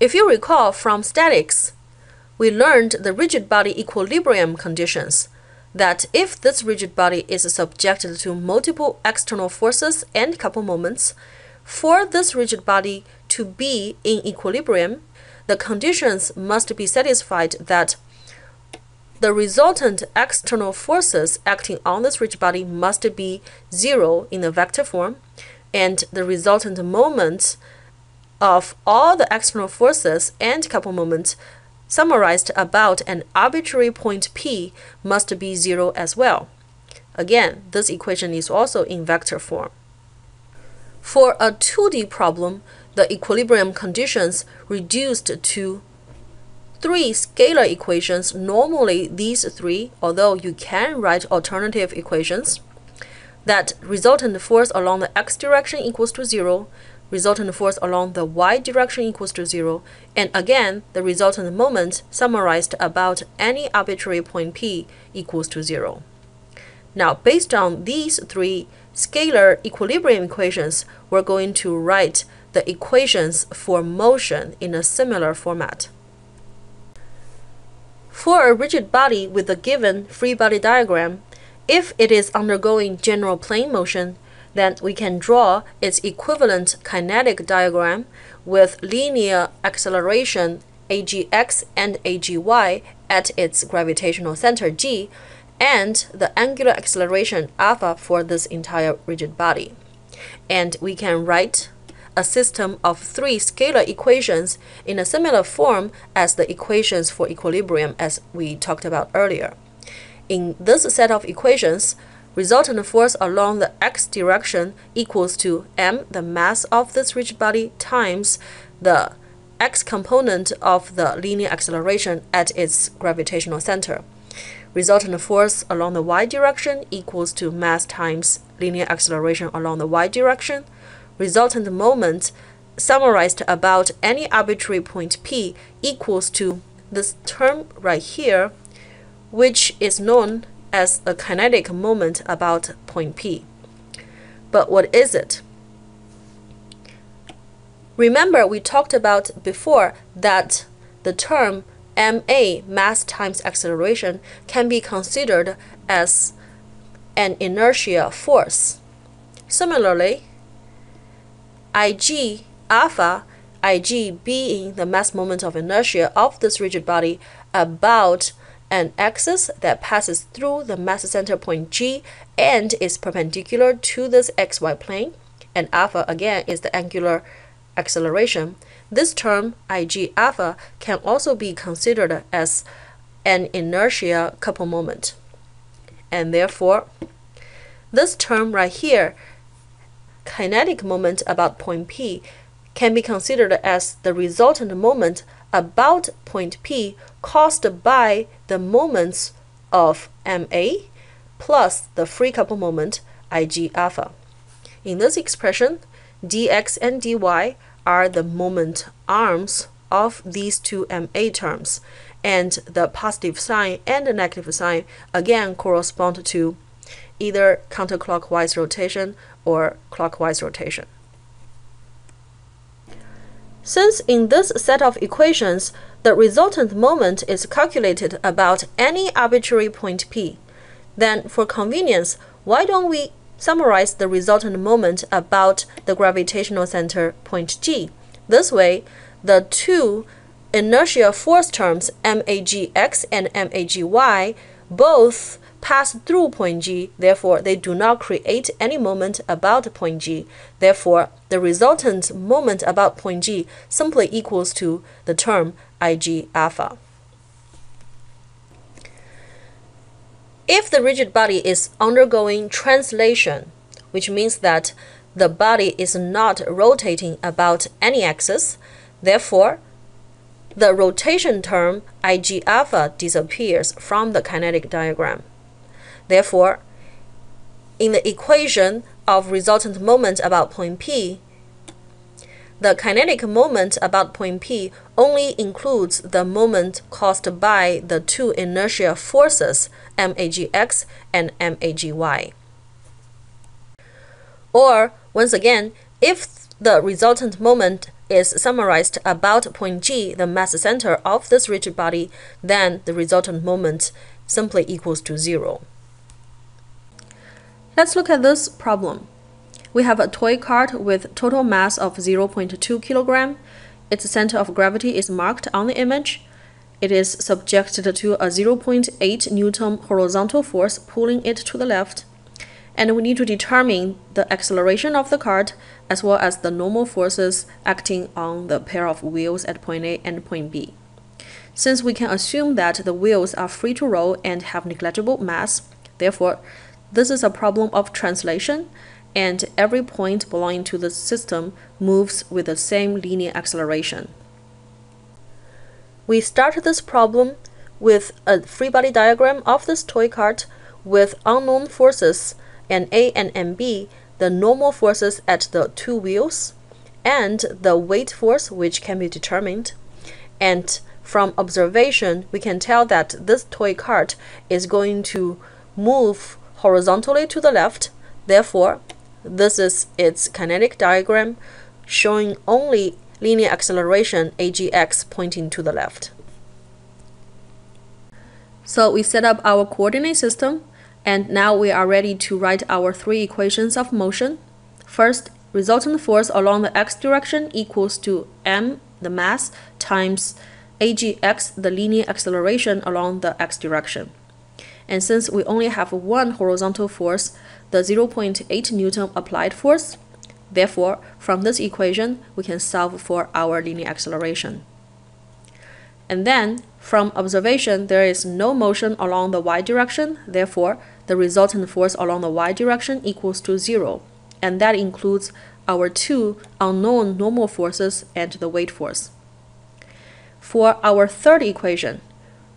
If you recall from statics, we learned the rigid body equilibrium conditions, that if this rigid body is subjected to multiple external forces and couple moments, for this rigid body to be in equilibrium, the conditions must be satisfied that the resultant external forces acting on this rigid body must be zero in the vector form, and the resultant moment of all the external forces and couple moments summarized about an arbitrary point P must be zero as well. Again, this equation is also in vector form. For a 2D problem, the equilibrium conditions reduced to three scalar equations, normally these three, although you can write alternative equations, that resultant force along the x direction equals to zero, resultant force along the y direction equals to zero, and again, the resultant moment summarized about any arbitrary point P equals to zero. Now, based on these three scalar equilibrium equations, we're going to write the equations for motion in a similar format. For a rigid body with a given free body diagram, if it is undergoing general plane motion, then we can draw its equivalent kinetic diagram with linear acceleration agx and ag(y) at its gravitational center g, and the angular acceleration alpha for this entire rigid body. And we can write a system of three scalar equations in a similar form as the equations for equilibrium as we talked about earlier. In this set of equations, resultant force along the x direction equals to m, the mass of this rigid body, times the x component of the linear acceleration at its gravitational center. Resultant force along the y direction equals to mass times linear acceleration along the y direction. Resultant moment summarized about any arbitrary point P equals to this term right here, which is known as a kinetic moment about point P. But what is it? Remember, we talked about before that the term MA, mass times acceleration, can be considered as an inertia force. Similarly, Ig alpha, Ig being the mass moment of inertia of this rigid body about an axis that passes through the mass center point G and is perpendicular to this xy plane, and alpha again is the angular acceleration. This term Ig alpha can also be considered as an inertia couple moment, and therefore this term right here, kinetic moment about point P, can be considered as the resultant moment about point P caused by the moments of MA plus the free couple moment Ig alpha. In this expression, dx and dy are the moment arms of these two MA terms, and the positive sign and the negative sign again correspond to either counterclockwise rotation or clockwise rotation. Since in this set of equations, the resultant moment is calculated about any arbitrary point P, then for convenience, why don't we summarize the resultant moment about the gravitational center point G? This way, the two inertia force terms magx and magy both pass through point G, therefore they do not create any moment about point G. Therefore, the resultant moment about point G simply equals to the term Ig alpha. If the rigid body is undergoing translation, which means that the body is not rotating about any axis, therefore the rotation term Ig alpha disappears from the kinetic diagram. Therefore, in the equation of resultant moment about point P, the kinetic moment about point P only includes the moment caused by the two inertia forces magx and magy. Or, once again, if the resultant moment is summarized about point G, the mass center of this rigid body, then the resultant moment simply equals to 0. Let's look at this problem. We have a toy cart with total mass of 0.2 kg. Its center of gravity is marked on the image. It is subjected to a 0.8 Newton horizontal force pulling it to the left. And we need to determine the acceleration of the cart as well as the normal forces acting on the pair of wheels at point A and point B. Since we can assume that the wheels are free to roll and have negligible mass, therefore, this is a problem of translation, and every point belonging to the system moves with the same linear acceleration. We start this problem with a free body diagram of this toy cart with unknown forces and A and MB, the normal forces at the two wheels, and the weight force, which can be determined. And from observation, we can tell that this toy cart is going to move horizontally to the left. Therefore, this is its kinetic diagram, showing only linear acceleration AGX pointing to the left. So we set up our coordinate system, and now we are ready to write our three equations of motion. First, resultant force along the x direction equals to m, the mass, times AGX, the linear acceleration along the x direction. And since we only have one horizontal force, the 0.8 Newton applied force, therefore, from this equation, we can solve for our linear acceleration. And then, from observation, there is no motion along the y direction, therefore, the resultant force along the y direction equals to 0, and that includes our two unknown normal forces and the weight force. For our third equation,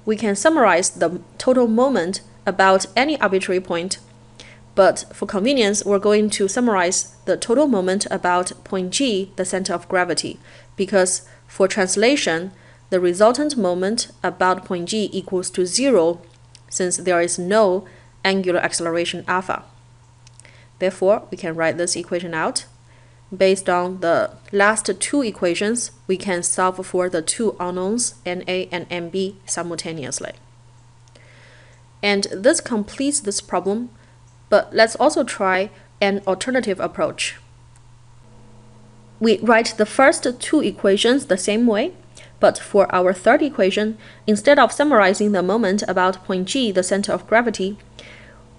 we can summarize the total moment about any arbitrary point, but for convenience, we're going to summarize the total moment about point G, the center of gravity, because for translation, the resultant moment about point G equals to 0, since there is no angular acceleration alpha. Therefore, we can write this equation out. Based on the last two equations, we can solve for the two unknowns, NA and MB, simultaneously. And this completes this problem, but let's also try an alternative approach. We write the first two equations the same way, but for our third equation, instead of summarizing the moment about point G, the center of gravity,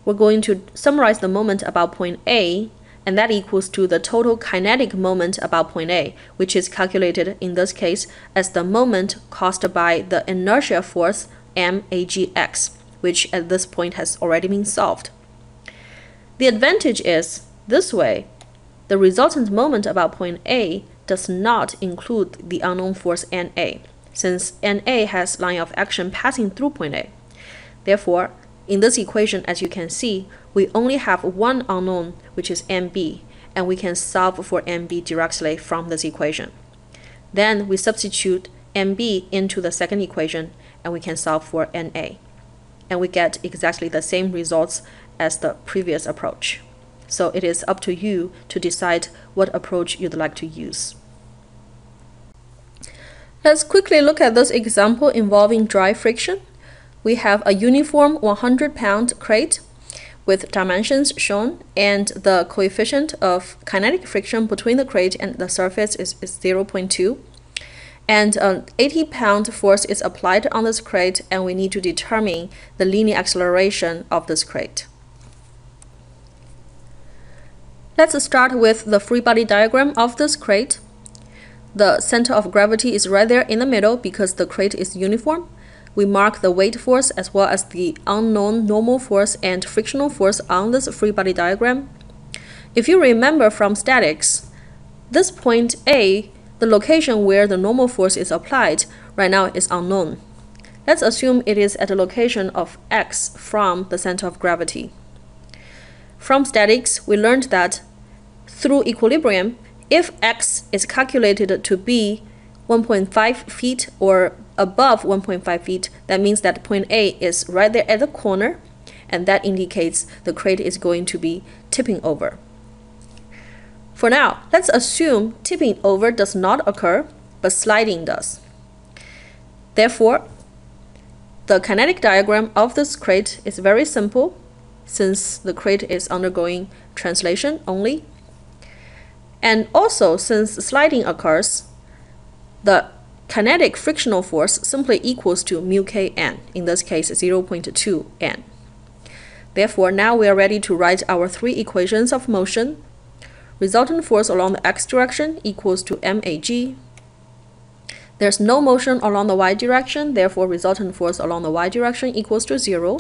we're going to summarize the moment about point A, and that equals to the total kinetic moment about point A, which is calculated in this case as the moment caused by the inertia force MAGX, which at this point has already been solved. The advantage is, this way, the resultant moment about point A does not include the unknown force NA, since NA has line of action passing through point A. Therefore, in this equation, as you can see, we only have one unknown, which is MB, and we can solve for MB directly from this equation. Then we substitute MB into the second equation, and we can solve for NA. And we get exactly the same results as the previous approach. So it is up to you to decide what approach you'd like to use. Let's quickly look at this example involving dry friction. We have a uniform 100-pound crate with dimensions shown, and the coefficient of kinetic friction between the crate and the surface is 0.2. And an 80-pound force is applied on this crate, and we need to determine the linear acceleration of this crate. Let's start with the free body diagram of this crate. The center of gravity is right there in the middle because the crate is uniform. We mark the weight force as well as the unknown normal force and frictional force on this free body diagram. If you remember from statics, this point A, the location where the normal force is applied, right now is unknown. Let's assume it is at a location of x from the center of gravity. From statics, we learned that through equilibrium, if x is calculated to be 1.5 feet or above 1.5 feet, that means that point A is right there at the corner, and that indicates the crate is going to be tipping over. For now, let's assume tipping over does not occur, but sliding does. Therefore, the kinetic diagram of this crate is very simple, since the crate is undergoing translation only. And also, since sliding occurs, the kinetic frictional force simply equals to μKN, in this case 0.2N. Therefore, now we are ready to write our three equations of motion. Resultant force along the x direction equals to MAG. There's no motion along the y direction, therefore resultant force along the y direction equals to 0.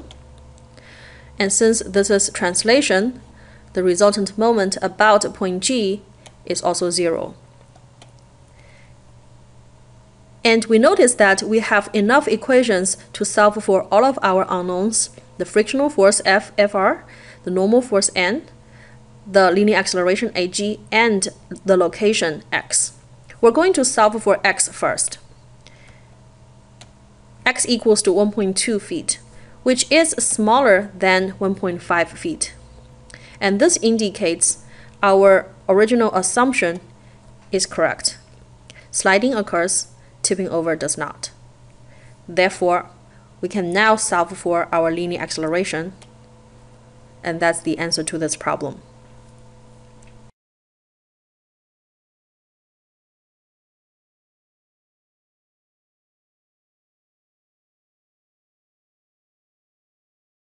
And since this is translation, the resultant moment about point G is also 0. And we notice that we have enough equations to solve for all of our unknowns: the frictional force FFR, the normal force N, the linear acceleration AG, and the location X. We're going to solve for X first. X equals to 1.2 feet, which is smaller than 1.5 feet. And this indicates our original assumption is correct. Sliding occurs, tipping over does not. Therefore, we can now solve for our linear acceleration, and that's the answer to this problem.